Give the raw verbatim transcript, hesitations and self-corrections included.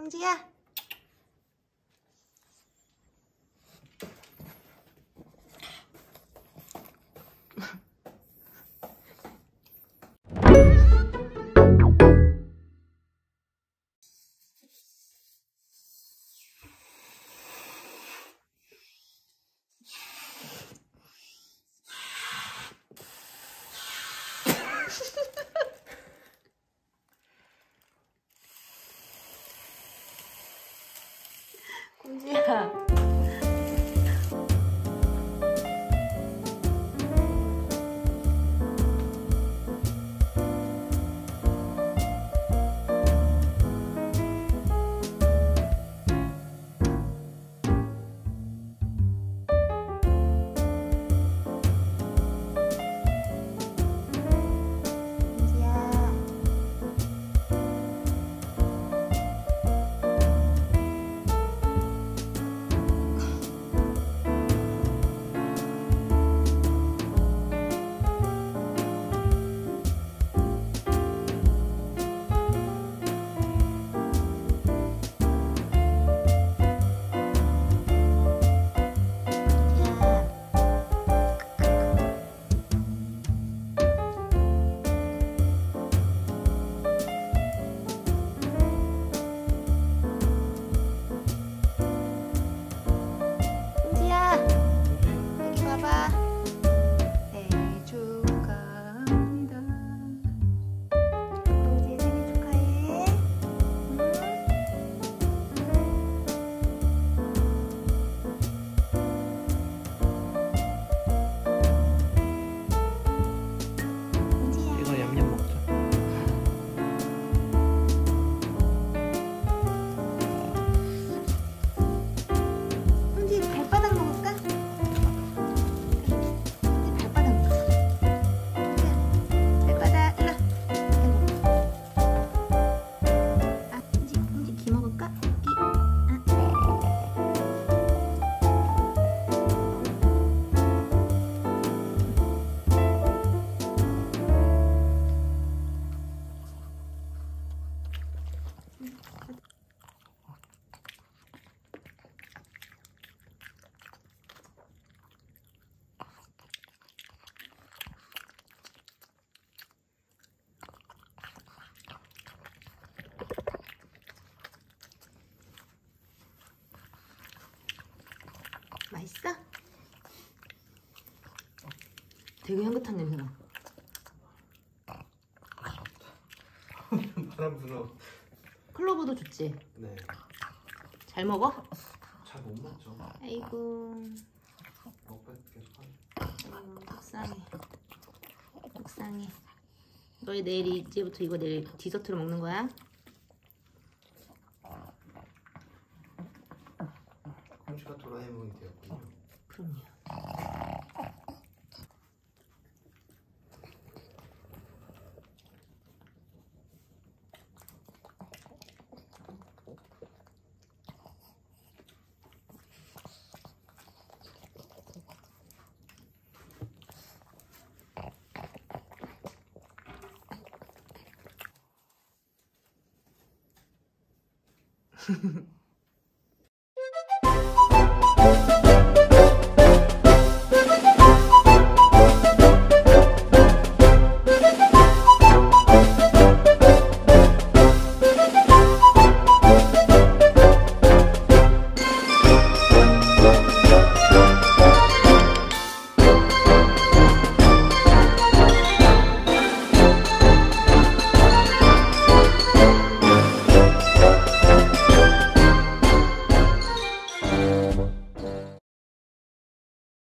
황지야. 곰지야. 맛있어? 되게 향긋한 냄새나. 바람 불어. 클로버도 좋지? 네. 잘 먹어? 잘 못 먹죠. 아이고. 아이고 속상해. 속상해. 너희 내일 이제부터 이거 내일 디저트로 먹는 거야? 곰지가 도라에몽이 되었군요. 그럼요.